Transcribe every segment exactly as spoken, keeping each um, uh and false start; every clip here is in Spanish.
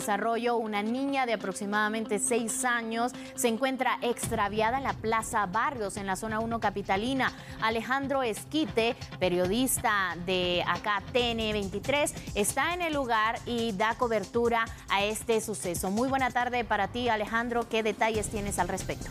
Desarrollo, una niña de aproximadamente seis años se encuentra extraviada en la Plaza Barrios, en la zona uno capitalina. Alejandro Esquite, periodista de acá T N veintitrés, está en el lugar y da cobertura a este suceso. Muy buena tarde para ti, Alejandro. ¿Qué detalles tienes al respecto?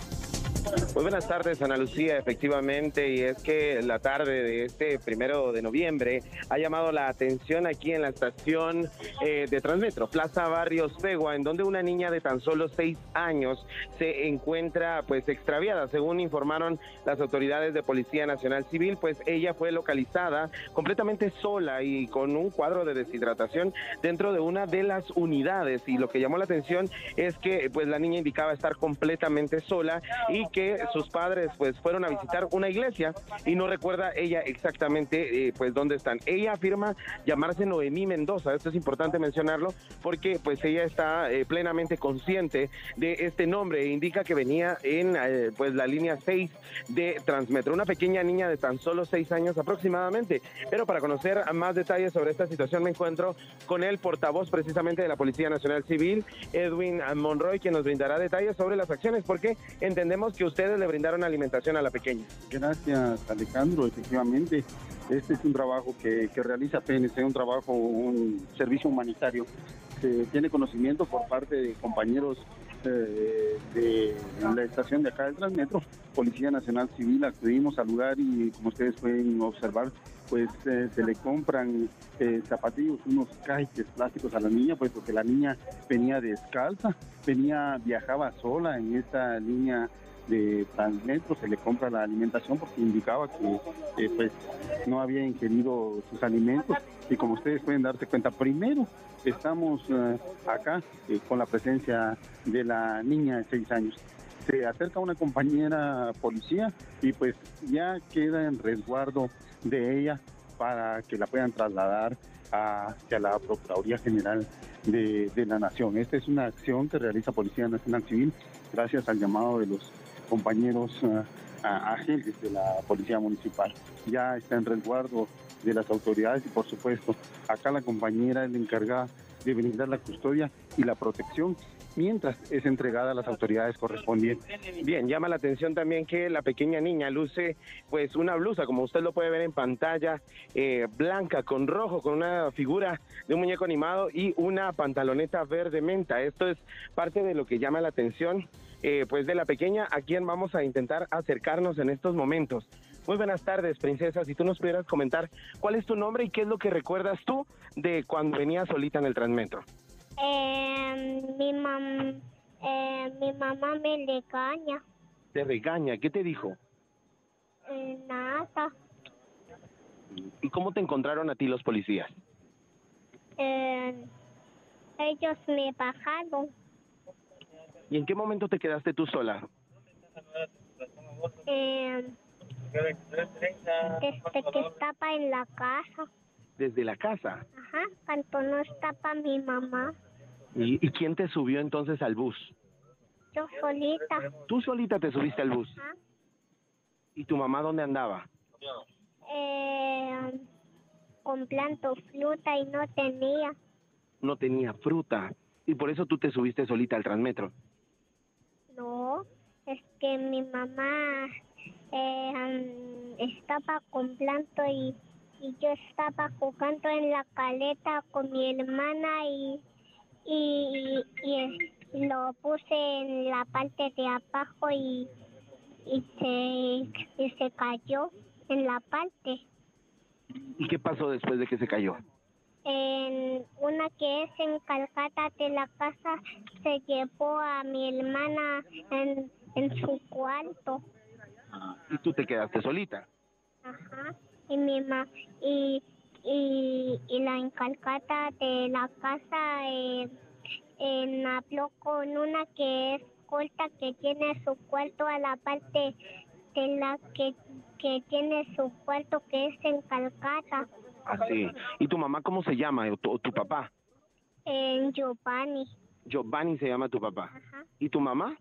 Muy buenas tardes, Ana Lucía. Efectivamente, y es que la tarde de este primero de noviembre ha llamado la atención aquí en la estación eh, de Transmetro, Plaza Barrios, Pegua, en donde una niña de tan solo seis años se encuentra pues extraviada. Según informaron las autoridades de Policía Nacional Civil, pues ella fue localizada completamente sola y con un cuadro de deshidratación dentro de una de las unidades. Y lo que llamó la atención es que pues la niña indicaba estar completamente sola y que Que sus padres pues fueron a visitar una iglesia y no recuerda ella exactamente eh, pues dónde están. Ella afirma llamarse Noemí Mendoza. Esto es importante mencionarlo porque pues ella está eh, plenamente consciente de este nombre. Indica que venía en eh, pues la línea seis de Transmetro, una pequeña niña de tan solo seis años aproximadamente. Pero para conocer más detalles sobre esta situación me encuentro con el portavoz precisamente de la Policía Nacional Civil, Edwin Monroy, quien nos brindará detalles sobre las acciones, porque entendemos que ustedes le brindaron alimentación a la pequeña. Gracias, Alejandro. Efectivamente, este es un trabajo que, que realiza P N C, un trabajo, un servicio humanitario. Se tiene conocimiento por parte de compañeros eh, de la estación de acá del Transmetro, Policía Nacional Civil. Acudimos al lugar y, como ustedes pueden observar, pues eh, se le compran eh, zapatillos, unos cajes plásticos a la niña, pues porque la niña venía descalza, venía, viajaba sola en esta línea de Transmetro. Se le compra la alimentación porque indicaba que eh, pues no había ingerido sus alimentos. Y como ustedes pueden darse cuenta, primero estamos eh, acá eh, con la presencia de la niña de seis años. Se acerca una compañera policía y pues ya queda en resguardo de ella para que la puedan trasladar hacia la Procuraduría General de, de la Nación. Esta es una acción que realiza Policía Nacional Civil gracias al llamado de los compañeros uh, a, agentes de la Policía Municipal. Ya está en resguardo de las autoridades y, por supuesto, acá la compañera es la encargada de brindar la custodia y la protección mientras es entregada a las autoridades correspondientes. Bien, llama la atención también que la pequeña niña luce pues una blusa, como usted lo puede ver en pantalla, eh, blanca con rojo, con una figura de un muñeco animado y una pantaloneta verde menta. Esto es parte de lo que llama la atención eh, pues de la pequeña, a quien vamos a intentar acercarnos en estos momentos. Muy buenas tardes, princesa. Si tú nos pudieras comentar cuál es tu nombre y qué es lo que recuerdas tú de cuando venías solita en el Transmetro. Eh, mi, mam, eh, mi mamá me regaña. ¿Te regaña? ¿Qué te dijo? Eh, nada. ¿Y cómo te encontraron a ti los policías? Eh, ellos me bajaron. ¿Y en qué momento te quedaste tú sola? Eh, desde que estaba en la casa. ¿Desde la casa? Ajá, cuando no estaba mi mamá. ¿Y, ¿Y quién te subió entonces al bus? Yo solita. ¿Tú solita te subiste al bus? Ajá. ¿Y tu mamá dónde andaba? Eh, comprando fruta y no tenía. No tenía fruta. ¿Y por eso tú te subiste solita al Transmetro? No, es que mi mamá eh, estaba comprando y, y yo estaba jugando en la caleta con mi hermana y... Y, y, y lo puse en la parte de abajo y, y, se, y se cayó en la parte. ¿Y qué pasó después de que se cayó? En una que es encargada de la casa se llevó a mi hermana en, en su cuarto. ¿Y tú te quedaste solita? Ajá, y mi mamá... Y, Y, y la encargada de la casa eh, eh, habló con una que es corta, que tiene su cuarto a la parte de la que, que tiene su cuarto, que es encargada. Así. Ah, ¿y tu mamá cómo se llama? ¿O tu, o tu papá? Eh, Giovanni. Giovanni se llama tu papá. Ajá. ¿Y tu mamá?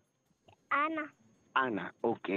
Ana. Ana, ok.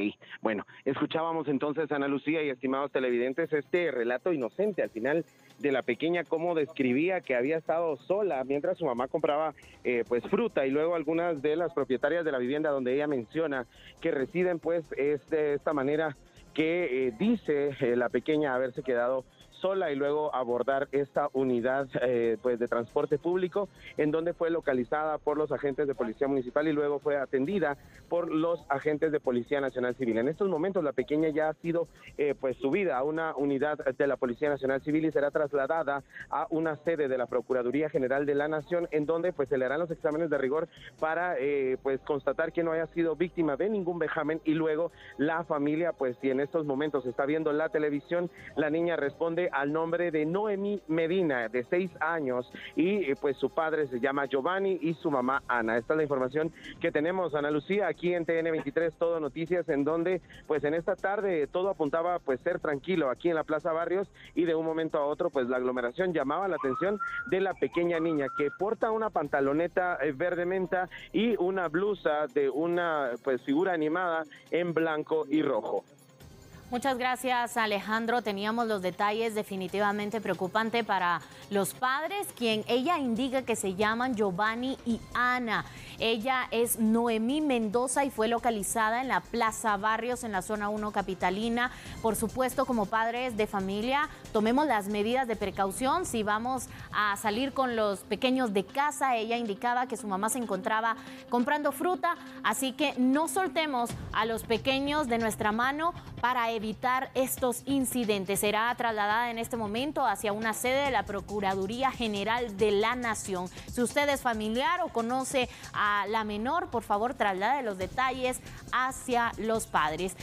Bueno, escuchábamos entonces, Ana Lucía y estimados televidentes, este relato inocente al final de la pequeña, cómo describía que había estado sola mientras su mamá compraba eh, pues fruta, y luego algunas de las propietarias de la vivienda donde ella menciona que residen, pues es de esta manera que eh, dice eh, la pequeña haberse quedado sola y luego abordar esta unidad eh, pues de transporte público, en donde fue localizada por los agentes de policía municipal y luego fue atendida por los agentes de Policía Nacional Civil. En estos momentos la pequeña ya ha sido eh, pues subida a una unidad de la Policía Nacional Civil y será trasladada a una sede de la Procuraduría General de la Nación, en donde pues se le harán los exámenes de rigor para eh, pues constatar que no haya sido víctima de ningún vejamen. Y luego la familia, pues si en estos momentos está viendo la televisión, la niña responde al nombre de Noemí Medina, de seis años, y pues su padre se llama Giovanni y su mamá Ana. Esta es la información que tenemos, Ana Lucía, aquí en T N veintitrés Todo Noticias, en donde pues en esta tarde todo apuntaba pues ser tranquilo aquí en la Plaza Barrios, y de un momento a otro pues la aglomeración llamaba la atención de la pequeña niña, que porta una pantaloneta verde menta y una blusa de una pues figura animada en blanco y rojo. Muchas gracias, Alejandro. Teníamos los detalles definitivamente preocupante para los padres, quien ella indica que se llaman Giovanni y Ana. Ella es Noemí Mendoza y fue localizada en la Plaza Barrios, en la zona uno capitalina. Por supuesto, como padres de familia, tomemos las medidas de precaución. Si vamos a salir con los pequeños de casa, ella indicaba que su mamá se encontraba comprando fruta, así que no soltemos a los pequeños de nuestra mano para evitar evitar estos incidentes. Será trasladada en este momento hacia una sede de la Procuraduría General de la Nación. Si usted es familiar o conoce a la menor, por favor traslade los detalles hacia los padres.